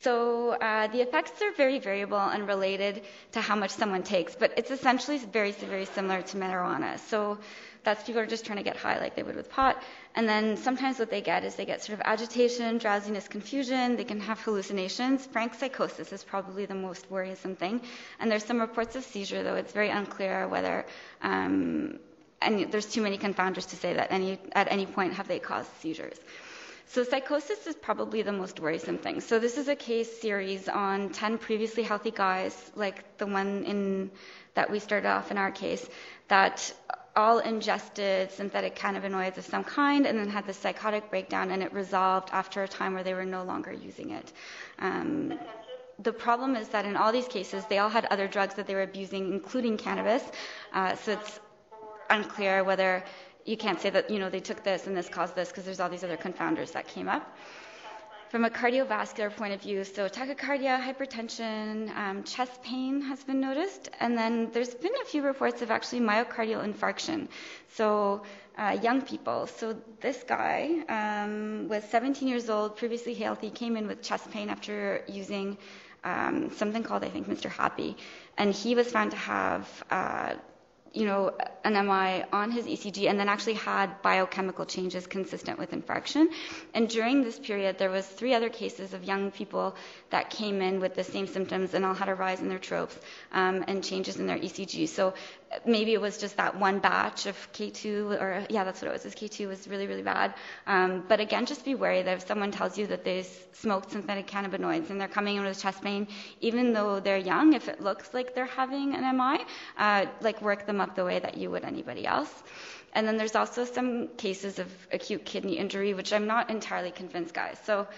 So uh, the effects are very variable and related to how much someone takes, but it's essentially very, very similar to marijuana. So that's people are just trying to get high like they would with pot. And then sometimes what they get is they get sort of agitation, drowsiness, confusion. They can have hallucinations. Frank psychosis is probably the most worrisome thing. And there's some reports of seizure, though it's very unclear whether, um, and there's too many confounders to say that any at any point have they caused seizures. So psychosis is probably the most worrisome thing. So this is a case series on ten previously healthy guys, like the one in that we started off in our case, that all ingested synthetic cannabinoids of some kind and then had this psychotic breakdown, and it resolved after a time where they were no longer using it. Um, the problem is that in all these cases, they all had other drugs that they were abusing, including cannabis. Uh, so it's unclear whether... You can't say that, you know, they took this and this caused this, because there's all these other confounders that came up. From a cardiovascular point of view, so tachycardia, hypertension, um, chest pain has been noticed. And then there's been a few reports of actually myocardial infarction, so uh, young people. So this guy um, was seventeen years old, previously healthy, came in with chest pain after using um, something called, I think, Mister Happy. And he was found to have... Uh, you know, an M I on his E C G, and then actually had biochemical changes consistent with infarction. And during this period, there was three other cases of young people that came in with the same symptoms and all had a rise in their tropes um, and changes in their E C G. So maybe it was just that one batch of K two, or yeah, that's what it was, this K two was really, really bad. Um, but again, just be wary that if someone tells you that they smoked synthetic cannabinoids and they're coming in with chest pain, even though they're young, if it looks like they're having an M I, uh, like work them up the way that you would anybody else. And then there's also some cases of acute kidney injury, which I'm not entirely convinced, guys. So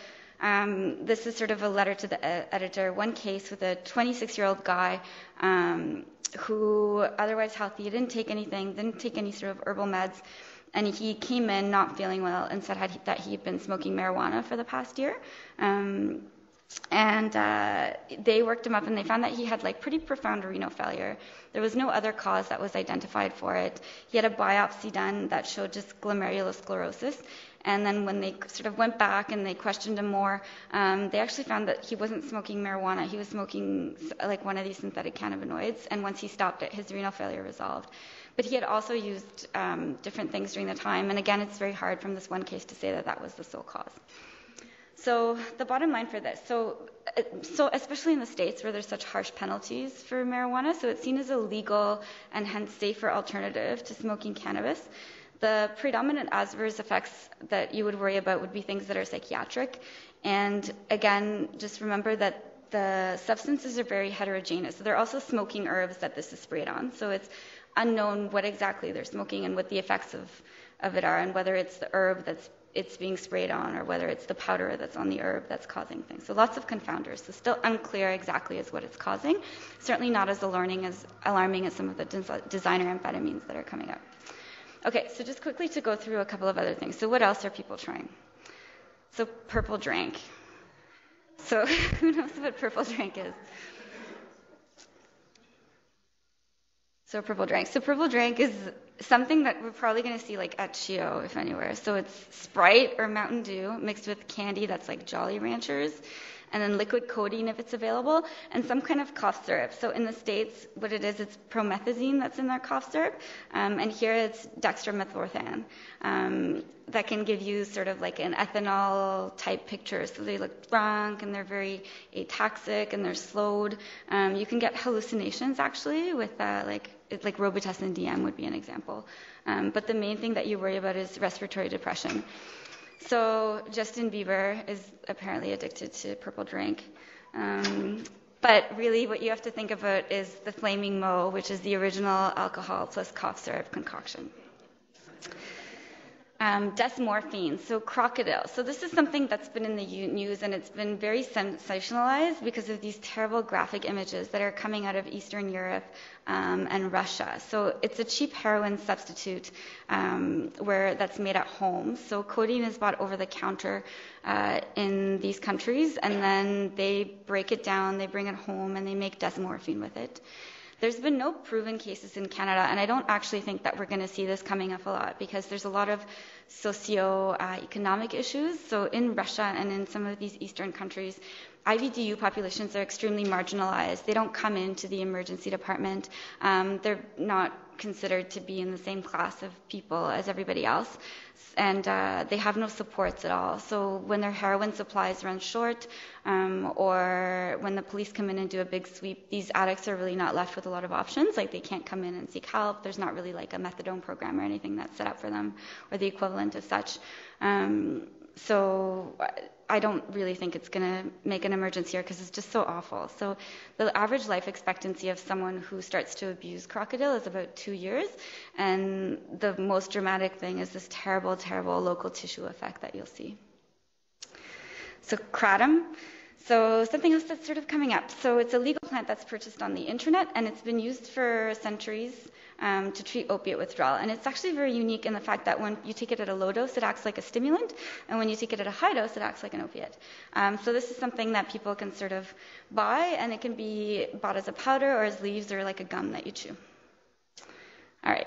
um, this is sort of a letter to the e- editor. One case with a twenty-six-year-old guy um, who otherwise healthy, didn't take anything, didn't take any sort of herbal meds, and he came in not feeling well and said had he, that he had been smoking marijuana for the past year. Um, And uh, they worked him up, and they found that he had like pretty profound renal failure. There was no other cause that was identified for it. He had a biopsy done that showed just glomerulosclerosis. And then when they sort of went back and they questioned him more, um, they actually found that he wasn't smoking marijuana. He was smoking like one of these synthetic cannabinoids. And once he stopped it, his renal failure resolved. But he had also used um, different things during the time. And again, it's very hard from this one case to say that that was the sole cause. So the bottom line for this, so so especially in the States where there's such harsh penalties for marijuana, so it's seen as a legal and hence safer alternative to smoking cannabis. The predominant adverse effects that you would worry about would be things that are psychiatric. And again, just remember that the substances are very heterogeneous. So they're also smoking herbs that this is sprayed on. So it's unknown what exactly they're smoking and what the effects of, of it are, and whether it's the herb that's it's being sprayed on, or whether it's the powder that's on the herb that's causing things. So lots of confounders. So still unclear exactly is what it's causing. Certainly not as alarming as alarming as some of the des- designer amphetamines that are coming up. Okay, so just quickly to go through a couple of other things. So what else are people trying? So purple drank. So who knows what purple drank is? So purple drank. So purple drank is something that we're probably going to see like at Chio, if anywhere. So it's Sprite or Mountain Dew mixed with candy that's like Jolly Ranchers, and then liquid codeine if it's available, and some kind of cough syrup. So in the States, what it is, it's promethazine that's in their cough syrup, um, and here it's dextromethorphan um, that can give you sort of like an ethanol-type picture. So they look drunk, and they're very ataxic, and they're slowed. Um, you can get hallucinations, actually, with uh, like... It's like Robitussin D M would be an example. Um, but the main thing that you worry about is respiratory depression. So Justin Bieber is apparently addicted to purple drink. Um, but really what you have to think about is the Flaming Moe, which is the original alcohol plus cough syrup concoction. Um, desmorphine, so crocodile. So this is something that's been in the news, and it's been very sensationalized because of these terrible graphic images that are coming out of Eastern Europe um, and Russia. So it's a cheap heroin substitute um, where that's made at home. So codeine is bought over the counter uh, in these countries, and then they break it down, they bring it home, and they make desmorphine with it. There's been no proven cases in Canada, and I don't actually think that we're going to see this coming up a lot because there's a lot of socio-economic issues. So in Russia and in some of these Eastern countries, I V D U populations are extremely marginalized. They don't come into the emergency department. Um, they're not considered to be in the same class of people as everybody else, and uh, they have no supports at all. So when their heroin supplies run short, um, or when the police come in and do a big sweep, these addicts are really not left with a lot of options. Like they can't come in and seek help. There's not really like a methadone program or anything that's set up for them, or the equivalent of such. Um, so. I don't really think it's going to make an emergence here because it's just so awful. So the average life expectancy of someone who starts to abuse crocodile is about two years. And the most dramatic thing is this terrible, terrible local tissue effect that you'll see. So kratom. So something else that's sort of coming up. So it's a legal plant that's purchased on the internet, and it's been used for centuries um, to treat opiate withdrawal. And it's actually very unique in the fact that when you take it at a low dose, it acts like a stimulant, and when you take it at a high dose, it acts like an opiate. Um, so this is something that people can sort of buy, and it can be bought as a powder or as leaves or like a gum that you chew. All right.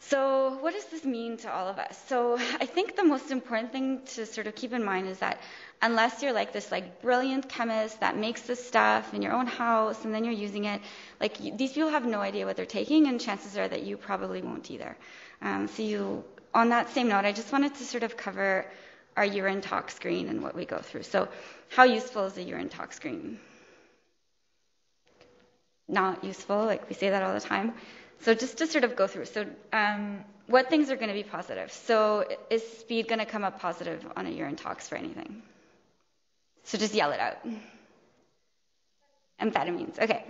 So what does this mean to all of us? So I think the most important thing to sort of keep in mind is that unless you're like this like brilliant chemist that makes this stuff in your own house and then you're using it, like you, these people have no idea what they're taking, and chances are that you probably won't either. Um, so you, on that same note, I just wanted to sort of cover our urine tox screen and what we go through. So how useful is a urine tox screen? Not useful, like we say that all the time. So just to sort of go through, so um, what things are going to be positive? So is speed going to come up positive on a urine tox for anything? So just yell it out. Amphetamines, okay.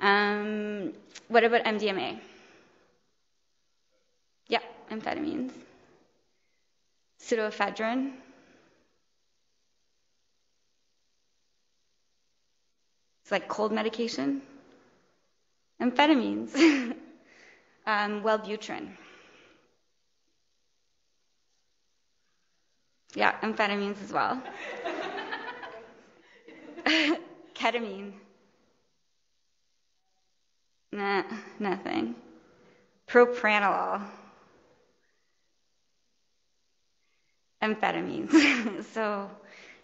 Um, what about M D M A? Yeah, amphetamines. Pseudoephedrine. It's like cold medication. Amphetamines. Um, Wellbutrin. Yeah, amphetamines as well. Ketamine. Nah, nothing. Propranolol. Amphetamines. So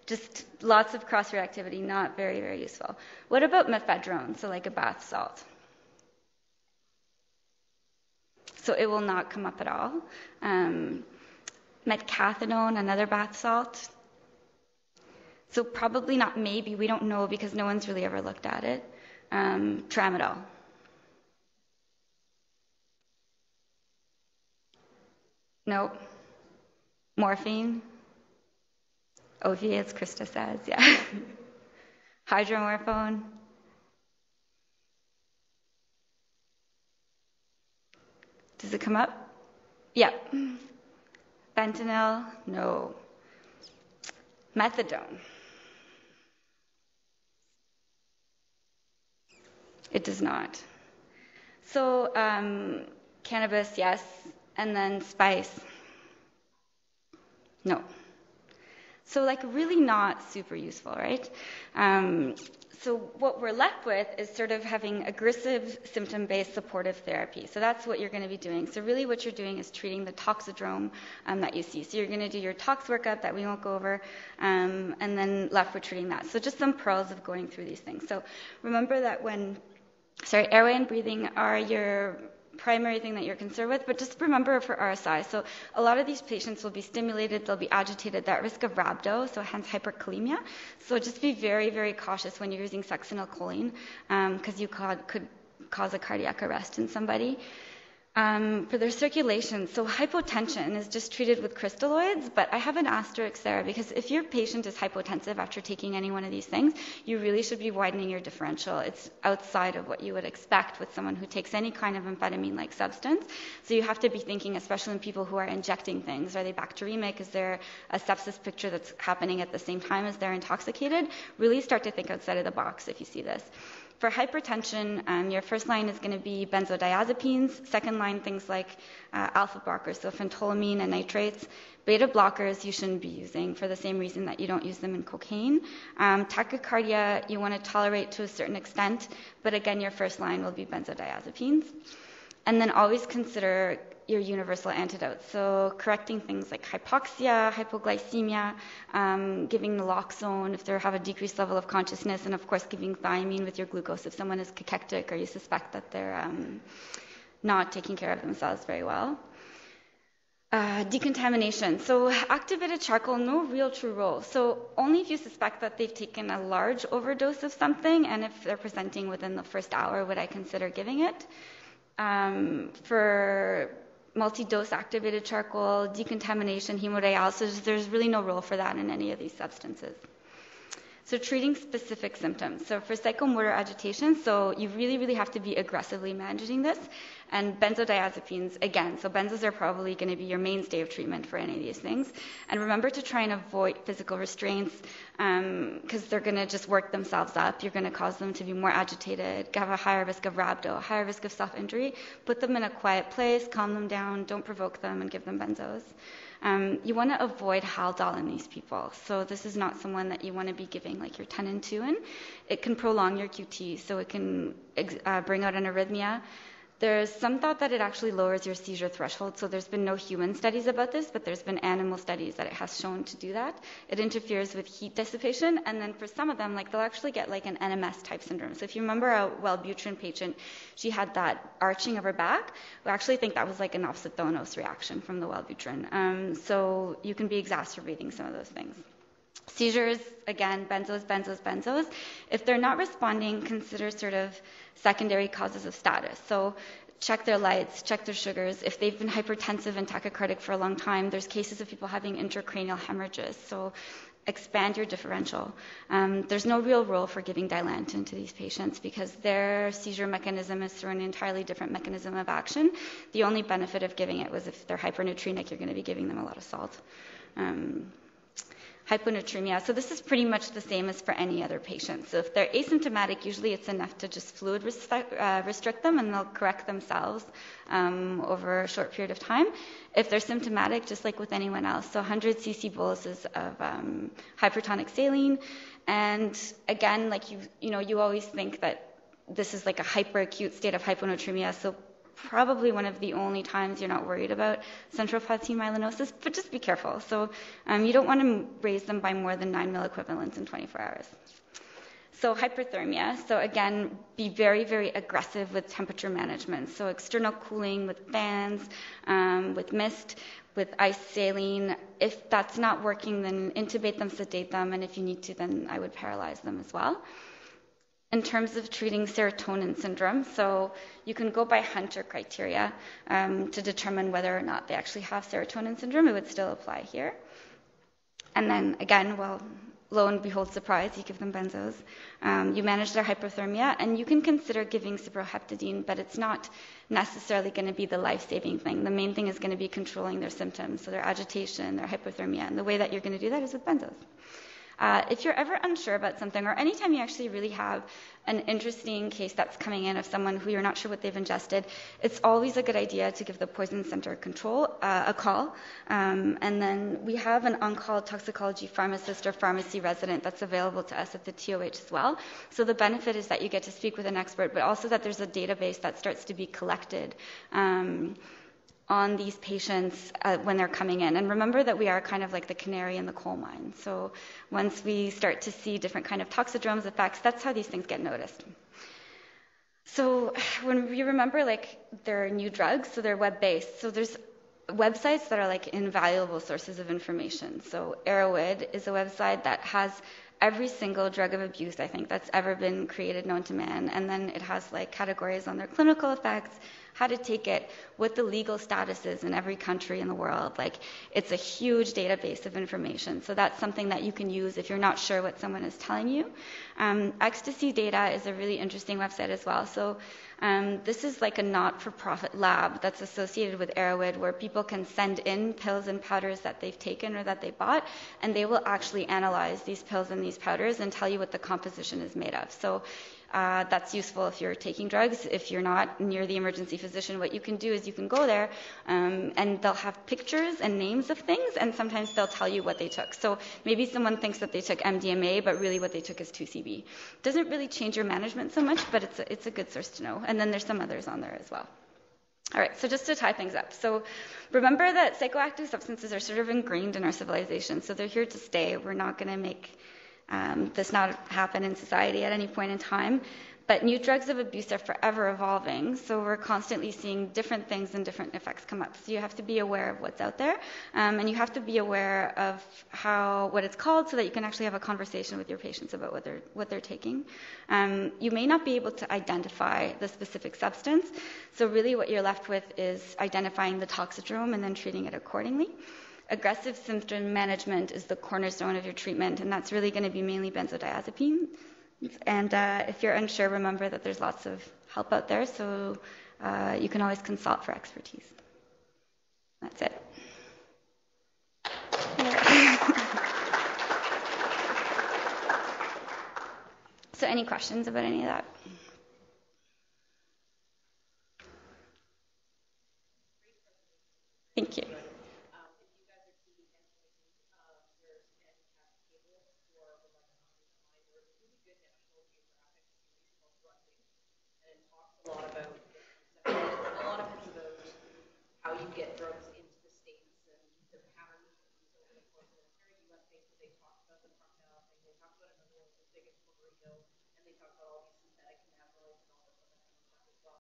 just lots of cross-reactivity, not very, very useful. What about mephedrone, so like a bath salt? So it will not come up at all. Um, Metcathinone, another bath salt. So probably not maybe, we don't know because no one's really ever looked at it. Um, tramadol. Nope. Morphine. Opiates, Krista says, yeah. Hydromorphone. Does it come up? Yeah. Fentanyl? No. Methadone. It does not. So um, cannabis, yes. And then spice? No. So like really not super useful, right? Um, so what we're left with is sort of having aggressive symptom-based supportive therapy. So that's what you're going to be doing. So really what you're doing is treating the toxidrome um, that you see. So you're going to do your tox workup that we won't go over, um, and then left with treating that. So just some pearls of going through these things. So remember that when, sorry, airway and breathing are your primary thing that you're concerned with, but just remember for R S I, so a lot of these patients will be stimulated, they'll be agitated, that risk of rhabdo, so hence hyperkalemia. So just be very, very cautious when you're using succinylcholine, because um, you could, could cause a cardiac arrest in somebody. Um, for their circulation, so hypotension is just treated with crystalloids, but I have an asterisk there because if your patient is hypotensive after taking any one of these things, you really should be widening your differential. It's outside of what you would expect with someone who takes any kind of amphetamine-like substance. So you have to be thinking, especially in people who are injecting things, are they bacteremic? Is there a sepsis picture that's happening at the same time as they're intoxicated? Really start to think outside of the box if you see this. For hypertension, um, your first line is going to be benzodiazepines, second line things like uh, alpha blockers, so phentolamine and nitrates. Beta blockers you shouldn't be using for the same reason that you don't use them in cocaine. Um, tachycardia you want to tolerate to a certain extent, but again your first line will be benzodiazepines. And then always consider your universal antidotes. So correcting things like hypoxia, hypoglycemia, um, giving naloxone if they have a decreased level of consciousness, and of course giving thiamine with your glucose if someone is cachectic or you suspect that they're um, not taking care of themselves very well. Uh, decontamination. So activated charcoal, no real true role. So only if you suspect that they've taken a large overdose of something and if they're presenting within the first hour would I consider giving it. Um, for multi-dose activated charcoal, decontamination, hemodialysis, there's really no role for that in any of these substances. So treating specific symptoms. So for psychomotor agitation, so you really, really have to be aggressively managing this. And benzodiazepines, again, so benzos are probably going to be your mainstay of treatment for any of these things. And remember to try and avoid physical restraints because um, they're going to just work themselves up. You're going to cause them to be more agitated, have a higher risk of rhabdo, a higher risk of self-injury. Put them in a quiet place, calm them down, don't provoke them, and give them benzos. Um, you want to avoid Haldol in these people. So this is not someone that you want to be giving like your ten and two in. It can prolong your Q T, so it can uh, bring out an arrhythmia. There's some thought that it actually lowers your seizure threshold, so there's been no human studies about this, but there's been animal studies that it has shown to do that. It interferes with heat dissipation, and then for some of them, like they'll actually get like an N M S-type syndrome. So if you remember a Wellbutrin patient, she had that arching of her back. We actually think that was like an opisthonos reaction from the Wellbutrin. Um, so you can be exacerbating some of those things. Seizures, again, benzos, benzos, benzos. If they're not responding, consider sort of secondary causes of status. So check their lights, check their sugars. If they've been hypertensive and tachycardic for a long time, there's cases of people having intracranial hemorrhages. So expand your differential. Um, there's no real role for giving Dilantin to these patients because their seizure mechanism is through an entirely different mechanism of action. The only benefit of giving it was if they're hyperneutremic, you're going to be giving them a lot of salt. Um, Hyponatremia. So this is pretty much the same as for any other patient. So if they're asymptomatic, usually it's enough to just fluid restrict, uh, restrict them and they'll correct themselves um, over a short period of time. If they're symptomatic, just like with anyone else, so one hundred c c boluses of um, hypertonic saline. And again, like you, you know, you always think that this is like a hyperacute state of hyponatremia. So probably one of the only times you're not worried about central fasciitis myelinosis, but just be careful. So um, you don't want to raise them by more than nine milliequivalents in twenty-four hours. So hyperthermia. So again, be very, very aggressive with temperature management. So external cooling with fans, um, with mist, with ice saline. If that's not working, then intubate them, sedate them, and if you need to, then I would paralyze them as well. In terms of treating serotonin syndrome, so you can go by Hunter criteria um, to determine whether or not they actually have serotonin syndrome. It would still apply here. And then again, well, lo and behold, surprise, you give them benzos. Um, you manage their hyperthermia, and you can consider giving cyproheptadine, but it's not necessarily going to be the life-saving thing. The main thing is going to be controlling their symptoms, so their agitation, their hyperthermia, and the way that you're going to do that is with benzos. Uh, if you're ever unsure about something, or anytime you actually really have an interesting case that's coming in of someone who you're not sure what they've ingested, it's always a good idea to give the Poison Center control uh, a call. Um, and then we have an on-call toxicology pharmacist or pharmacy resident that's available to us at the T O H as well. So the benefit is that you get to speak with an expert, but also that there's a database that starts to be collected um, on these patients uh, when they're coming in. And remember that we are kind of like the canary in the coal mine. So once we start to see different kind of toxidromes effects, that's how these things get noticed. So when we remember, like, there are new drugs, so they're web-based. So there's websites that are like invaluable sources of information. So Arrowhead is a website that has every single drug of abuse, I think, that's ever been created known to man. And then it has like categories on their clinical effects, how to take it, what the legal status is in every country in the world. Like, it's a huge database of information. So that's something that you can use if you're not sure what someone is telling you. Um, Ecstasy Data is a really interesting website as well. So um, this is like a not-for-profit lab that's associated with Arrowhead, where people can send in pills and powders that they've taken or that they bought, and they will actually analyze these pills and these these powders and tell you what the composition is made of. So uh, that's useful if you're taking drugs. If you're not near the emergency physician, what you can do is you can go there um, and they'll have pictures and names of things, and sometimes they'll tell you what they took. So maybe someone thinks that they took M D M A, but really what they took is two C B. Doesn't really change your management so much, but it's a, it's a good source to know. And then there's some others on there as well. All right, so just to tie things up. So remember that psychoactive substances are sort of ingrained in our civilization. So they're here to stay. We're not going to make... Um, this not happen in society at any point in time, but new drugs of abuse are forever evolving, so we're constantly seeing different things and different effects come up. So you have to be aware of what's out there, um, and you have to be aware of how what it's called so that you can actually have a conversation with your patients about what they're, what they're taking. Um, you may not be able to identify the specific substance, so really what you're left with is identifying the toxidrome and then treating it accordingly. Aggressive symptom management is the cornerstone of your treatment, and that's really going to be mainly benzodiazepines. And uh, if you're unsure, remember that there's lots of help out there, so uh, you can always consult for expertise. That's it. So any questions about any of that? Thank you.